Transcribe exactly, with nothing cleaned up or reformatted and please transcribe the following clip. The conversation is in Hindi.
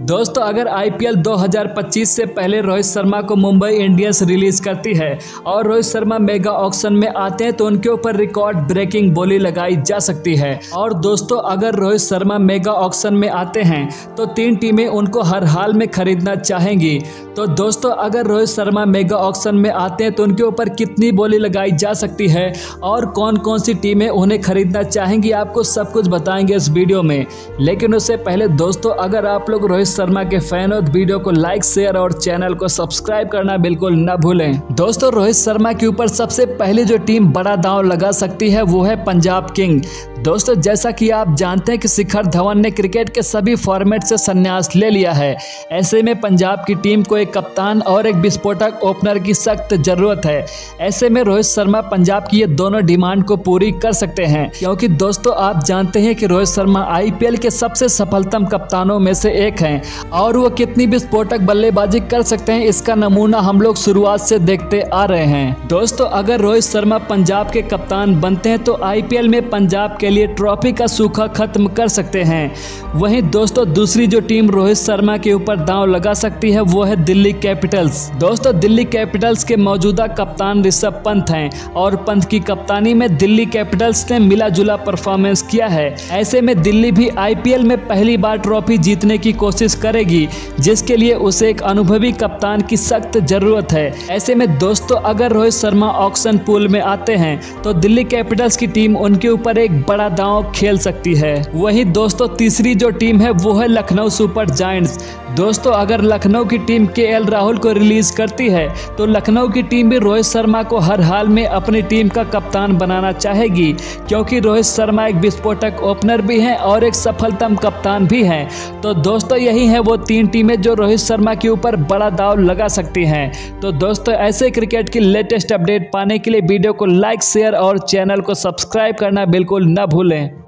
दोस्तों अगर आई पी एल दो हज़ार पच्चीस से पहले रोहित शर्मा को मुंबई इंडियंस रिलीज करती है और रोहित शर्मा मेगा ऑक्शन में आते हैं तो उनके ऊपर रिकॉर्ड ब्रेकिंग बोली लगाई जा सकती है। और दोस्तों अगर रोहित शर्मा मेगा ऑक्शन में आते हैं तो तीन टीमें उनको हर हाल में खरीदना चाहेंगी। तो दोस्तों अगर रोहित शर्मा मेगा ऑक्शन में आते हैं तो उनके ऊपर कितनी बोली लगाई जा सकती है और कौन कौन सी टीमें उन्हें खरीदना चाहेंगी, आपको सब कुछ बताएंगे इस वीडियो में। लेकिन उससे पहले दोस्तों अगर आप लोग रोहित शर्मा के फैन हो तो वीडियो को लाइक, शेयर और चैनल को सब्सक्राइब करना बिल्कुल न भूलें। दोस्तों रोहित शर्मा के ऊपर सबसे पहले जो टीम बड़ा दांव लगा सकती है वो है पंजाब किंग्स। दोस्तों जैसा कि आप जानते हैं कि शिखर धवन ने क्रिकेट के सभी फॉर्मेट से संन्यास ले लिया है, ऐसे में पंजाब की टीम को एक कप्तान और एक विस्फोटक ओपनर की सख्त जरूरत है। ऐसे में रोहित शर्मा पंजाब की ये दोनों डिमांड को पूरी कर सकते हैं, क्योंकि दोस्तों आप जानते हैं कि Rohit Sharma I P L के सबसे सफलतम कप्तानों में से एक हैं और वो कितनी विस्फोटक बल्लेबाजी कर सकते हैं इसका नमूना हम लोग शुरुआत से देखते आ रहे हैं। दोस्तों अगर रोहित शर्मा पंजाब के कप्तान बनते हैं तो आई पी एल में पंजाब के लिए ट्रॉफी का सूखा खत्म कर सकते हैं। वहीं दोस्तों दूसरी जो टीम रोहित शर्मा के ऊपर दांव लगा सकती है वो है दिल्ली कैपिटल्स। दोस्तों दिल्ली कैपिटल्स के मौजूदा कप्तान ऋषभ पंथ हैं और पंथ की कप्तानी में दिल्ली कैपिटल्स ने मिला जुला परफॉर्मेंस किया है। ऐसे में दिल्ली भी आई पी एल में पहली बार ट्रॉफी जीतने की कोशिश करेगी, जिसके लिए उसे एक अनुभवी कप्तान की सख्त जरूरत है। ऐसे में दोस्तों अगर रोहित शर्मा ऑक्शन पूल में आते हैं तो दिल्ली कैपिटल्स की टीम उनके ऊपर एक बड़ा दांव खेल सकती है। वहीं दोस्तों तीसरी जो टीम है वो है लखनऊ सुपर जायंट्स। दोस्तों अगर लखनऊ की टीम के एल राहुल को रिलीज करती है तो लखनऊ की टीम भी रोहित शर्मा को हर हाल में अपनी टीम का कप्तान बनाना चाहेगी, क्योंकि रोहित शर्मा एक विस्फोटक ओपनर भी हैं और एक सफलतम कप्तान भी हैं। तो दोस्तों यही है वो तीन टीमें जो रोहित शर्मा के ऊपर बड़ा दांव लगा सकती हैं। तो दोस्तों ऐसे क्रिकेट की लेटेस्ट अपडेट पाने के लिए वीडियो को लाइक, शेयर और चैनल को सब्सक्राइब करना बिल्कुल न भूलें।